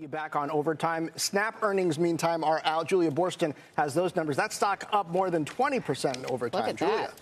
You back on Overtime. Snap earnings, meantime, are out. Julia Boorstin has those numbers. That stock up more than 20% in Overtime. Look at Julia. That.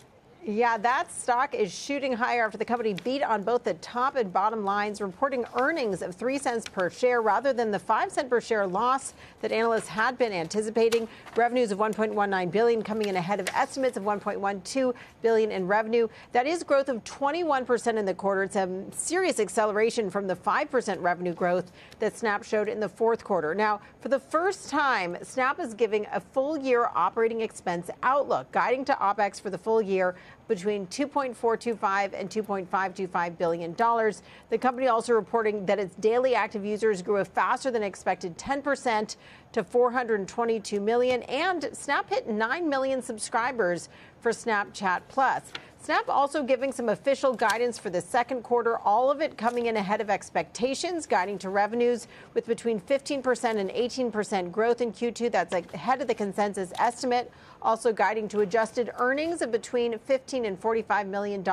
Yeah, that stock is shooting higher after the company beat on both the top and bottom lines, reporting earnings of 3 cents per share rather than the 5 cent per share loss that analysts had been anticipating. Revenues of $1.19 billion coming in ahead of estimates of $1.12 billion in revenue. That is growth of 21% in the quarter. It's a serious acceleration from the 5% revenue growth that Snap showed in the fourth quarter. Now, for the first time, Snap is giving a full-year operating expense outlook, guiding to OPEX for the full year between $2.425 and $2.525 billion. The company also reporting that its daily active users grew a faster than expected 10% to 422 million, and Snap hit 9 million subscribers for Snapchat Plus. Snap also giving some official guidance for the second quarter, all of it coming in ahead of expectations, guiding to revenues with between 15% and 18% growth in Q2. That's ahead of the consensus estimate. Also guiding to adjusted earnings of between $15 and $45 million,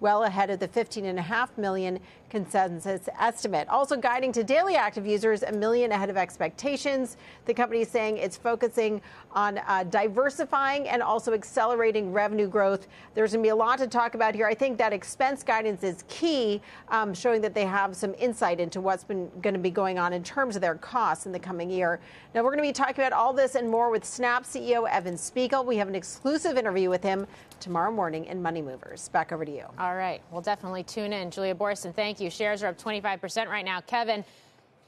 well ahead of the $15.5 million consensus estimate. Also guiding to daily active users, 1 million ahead of expectations. The company is saying it's focusing on diversifying and also accelerating revenue growth. There's going to be a lot to talk about here. I think that expense guidance is key, showing that they have some insight into what's been going to be going on in terms of their costs in the coming year. Now, we're going to be talking about all this and more with Snap CEO Evan Spiegel. We have an exclusive interview with him tomorrow morning in Money Movers. Back over to you. All right. We'll definitely tune in. Julia Boorstin, thank you. Shares are up 25% right now. Kevin,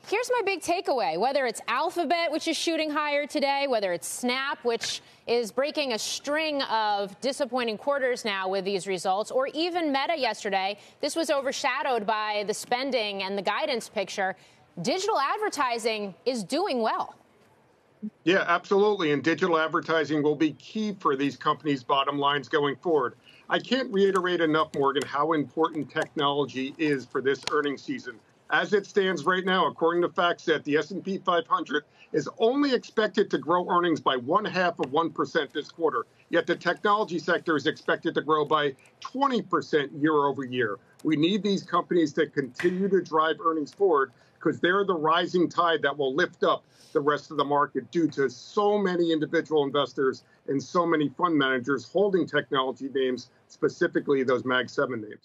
here's my big takeaway. Whether it's Alphabet, which is shooting higher today, whether it's Snap, which is breaking a string of disappointing quarters now with these results, or even Meta yesterday, this was overshadowed by the spending and the guidance picture. Digital advertising is doing well. Yeah, absolutely. And digital advertising will be key for these companies' bottom lines going forward. I can't reiterate enough, Morgan, how important technology is for this earnings season. As it stands right now, according to FactSet, the S&P 500 is only expected to grow earnings by 0.5% this quarter, yet the technology sector is expected to grow by 20% year over year. We need these companies to continue to drive earnings forward because they're the rising tide that will lift up the rest of the market due to so many individual investors and so many fund managers holding technology names, specifically those MAG-7 names.